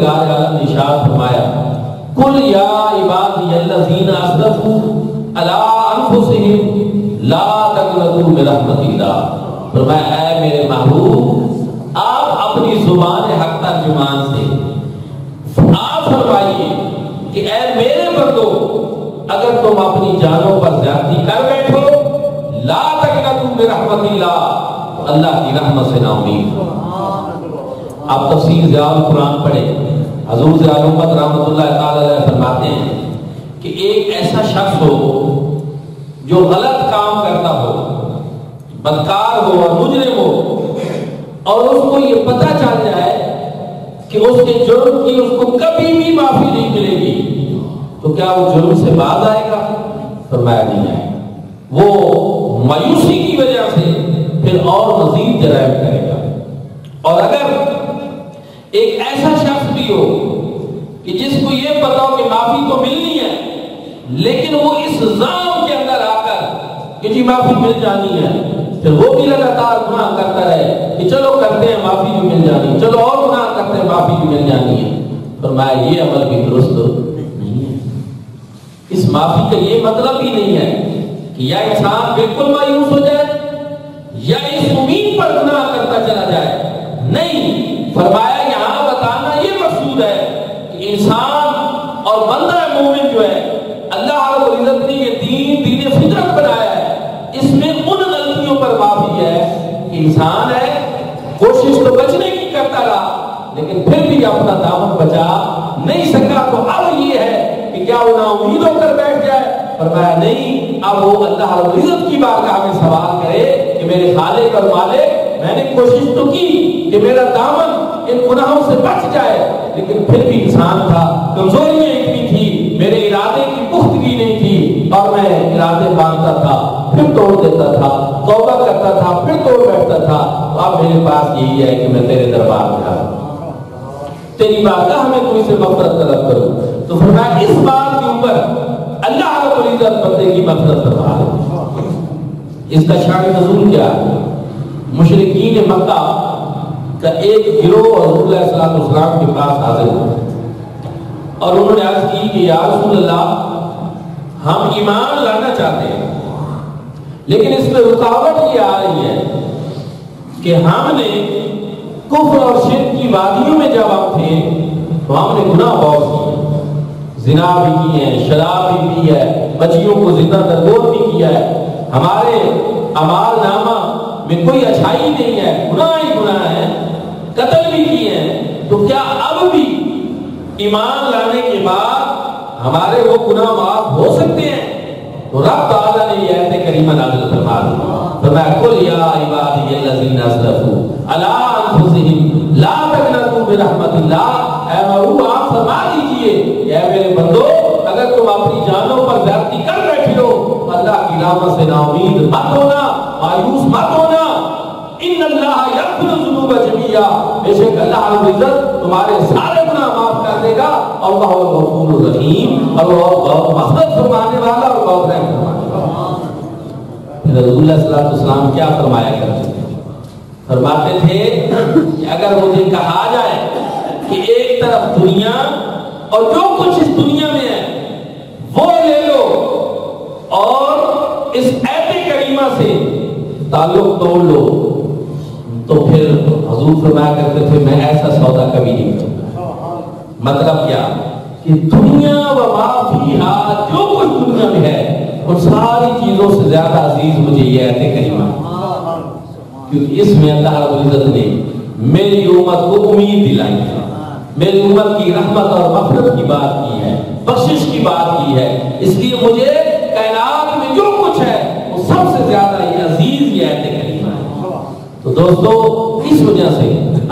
परवरदिगार आलम इरशाद फरमाया, कुल या इबादीन असरफू अला अनफुसिहिम ला तक़नतू मिन रहमतिल्लाह। फरमाया ऐ मेरे महबूब, आप अपनी जुबान हक तर्जुमान से आप फरमाइए कि ऐ मेरे बंदो, अगर तुम अपनी जानों पर ज्यादती कर बैठो ला तक़नतू मिन रहमतिल्लाह, तो अल्लाह की रहमत से ना उम्मीद। आप तफसीर ज़ियाउल कुरान पढ़े, हजूर ज़ियाउल उम्मत रहमतुल्लाह ताला अलैह फरमाते हैं कि एक ऐसा शख्स हो जो गलत काम करता हो, बदकार हो और मुजरिम हो, और उसको ये पता चल जाए कि उसके जुर्म की उसको कभी भी माफी नहीं मिलेगी, तो क्या वो जुर्म से बाज आएगा? फरमाया नहीं आएगा। वो मायूसी की वजह से फिर और मजीद जराइम करेगा। और अगर एक ऐसा शख्स भी हो कि जिसको ये पता हो कि माफी तो मिलनी है, लेकिन वो इस जाम के अंदर आकर कि जी माफी मिल जानी है, फिर वो भी लगातार गुनाह करता रहे कि चलो करते हैं माफी भी मिल जानी, चलो और गुनाह करते हैं माफी भी मिल जानी है। फरमाया ये अमल भी दुरुस्त नहीं है। इस माफी का ये मतलब ही नहीं है कि या इंसान बिल्कुल मायूस हो जाए या इस उम्मीद पर गुनाह करता चला जाए, नहीं। फरमाया यहाँ बताना ये मकसूद है कि इंसान और बंदा मोमिन जो है, अल्लाह रब्बुल इज्जत ने ये दीन दीने फितरत बनाया है, इसमें उन गलतियों पर माफी है कि इंसान है, कोशिश तो बचने की करता रहा लेकिन फिर भी अपना दामन बचा नहीं सका, तो अब ये है कि क्या वो नाउम्मीद होकर बैठ जाए? फरमाया नहीं, अब वो अल्लाह रब्बुल इज्जत की बारगाह में सवाल करे कि मेरे खालिक और मालिक, मैंने कोशिश तो की कि मेरा दामन इन गुनाहों से बच जाए, लेकिन फिर भी इंसान था, कमजोरियां इतनी थी, मेरे इरादे की पुख्तगी नहीं थी, और मैं इरादे बांधता था फिर तोड़ देता था, तौबा करता था फिर तोड़ बैठता था। तो अब मेरे पास यही है कि मैं तेरे दरबार में आऊं, तेरी बारगाह में तू इसे मफरत तलब करूं। तो फरमाया इस बात के ऊपर अल्लाह रब्बुल इज्जत बंदे की मफरत फरमा रहे। इसका शान नजूल क्या है? मुशरिकीन मक्का का एक गिरोह हजूर अलैहिस्सलाम के पास हाजिर हुआ और उन्होंने अर्ज की कि या रसूल अल्लाह, हम ईमान लाना चाहते हैं, लेकिन इसमें रुकावट ये आ रही है कि हमने कुफ्र और शिर्क की वादियों में जब हम थे तो हमने गुनाह बहुत किए, जिना भी की है, शराब भी पी है, बच्चियों को जिंदा दरगोर भी किया है, हमारे अमाल नामा में कोई अच्छाई नहीं है, गुनाह ही गुनाह है, कत्ल भी किए हैं, तो क्या अब भी ईमान लाने के बाद हमारे वो गुनाह माफ हो सकते हैं? तो रब ताला ने ये आयत करीमा नाज़िल फरमा दी। फरमाया कुल या इबादील्लज़ीना असरफू अला अनफुसिहिम ला तक़नतू मिन रहमतिल्लाह। ऐ महबूब, आप फरमा दीजिए ऐ मेरे बंदो, अगर तुम अपनी जानों पर ज्यादती कर बैठे हो, अल्लाह की रहमत से नाउमीद मत होना, मायूस मत होना। बेशक अल्लाह रब्बुल इज्जत तुम्हारे सारे गुनाह माफ कर देगा। अल्लाह गफूरुर रहीम, अल्लाह बहुत मग़फ़िरत फरमाने वाला और बहुत रहम करने वाला। रसूलुल्लाह सल्लल्लाहु अलैहि वसल्लम क्या फरमाया करते थे? फरमाते थे कि अगर मुझे कहा जाए कि एक तरफ दुनिया और जो कुछ इस दुनिया में है वो ले लो और इस आयत करीमा से ताल्लुक तोड़ लो, तो फिर हुजूर फरमाया करते थे मैं ऐसा सौदा कभी नहीं करूंगा। मतलब क्या कि दुनिया व मा फीहा, जो कुछ दुनिया में है उन सारी चीजों से ज्यादा अजीज मुझे ये आयत करीमा, क्योंकि इसमें अल्लाह रब्बुल इज्जत ने मेरी उम्मत को उम्मीद दिलाई है, मेरी उम्मत की रहमत और मग़फ़िरत की बात की है, बख्शिश की बात की है, इसलिए मुझे कायनात में जो कुछ है वो सबसे ज्यादा ये अजीज ये आयत करीमा। तो दोस्तों, इस वजह से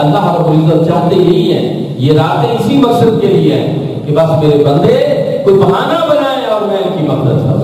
अल्लाह रब्बुल इज्जत चाहते यही है, ये रातें इसी मकसद के लिए है कि बस मेरे बंदे कोई बहाना बनाए और मैं इनकी मदद करूं।